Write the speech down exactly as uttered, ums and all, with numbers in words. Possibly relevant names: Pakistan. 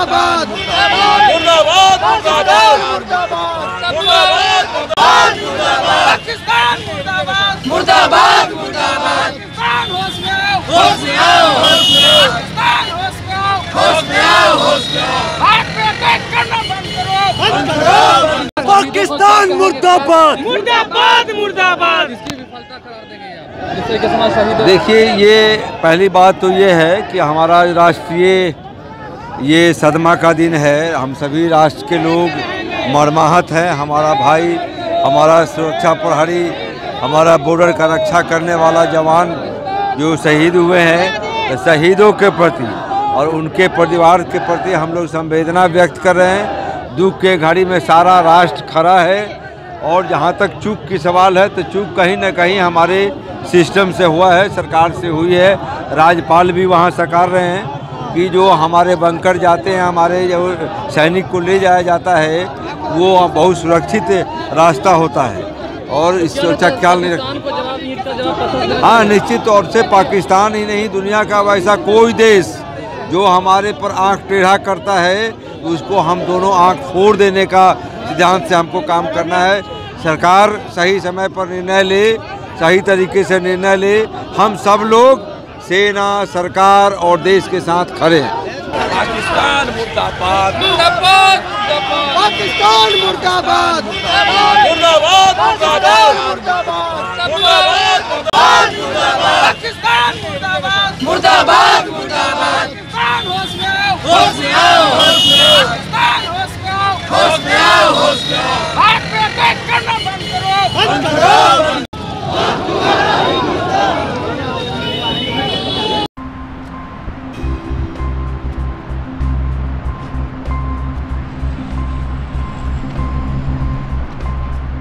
मुर्दाबाद मुर्दाबाद मुर्दाबाद पाकिस्तान मुर्दाबाद मुर्दाबाद मुर्दाबाद होश में आओ होश में आओ होश में आओ होश में आओ होश में आओ हाथ पे अटैक करना बंद करो बंद करो पाकिस्तान मुर्दाबाद मुर्दाबाद मुर्दाबाद। देखिए ये पहली बात तो ये है कि हमारा राष्ट्रीय ये सदमा का दिन है। हम सभी राष्ट्र के लोग मर्माहत हैं। हमारा भाई, हमारा सुरक्षा प्रहरी, हमारा बॉर्डर का रक्षा करने वाला जवान जो शहीद हुए हैं, शहीदों के प्रति और उनके परिवार के प्रति हम लोग संवेदना व्यक्त कर रहे हैं। दुख के घड़ी में सारा राष्ट्र खड़ा है। और जहाँ तक चूक की सवाल है तो चूक कहीं ना कहीं हमारे सिस्टम से हुआ है, सरकार से हुई है। राज्यपाल भी वहाँ सकार रहे हैं कि जो हमारे बंकर जाते हैं, हमारे जो सैनिक को ले जाया जाता है वो बहुत सुरक्षित रास्ता होता है और इस सुरक्षाख्याल नहीं रखते। हाँ, निश्चित तौर से पाकिस्तान ही नहीं, दुनिया का वैसा कोई देश जो हमारे पर आँख टेढ़ा करता है उसको हम दोनों आँख फोड़ देने का सिद्धांत से हमको काम करना है। सरकार सही समय पर निर्णय ले, सही तरीके से निर्णय ले। हम सब लोग सेना, सरकार और देश के साथ खड़े हैं। पाकिस्तान मुर्दाबाद मुर्दाबाद पाकिस्तान मुर्दाबाद मुर्दाबाद मुर्दाबाद मुर्दाबाद पाकिस्तान मुर्दाबाद मुर्दाबाद।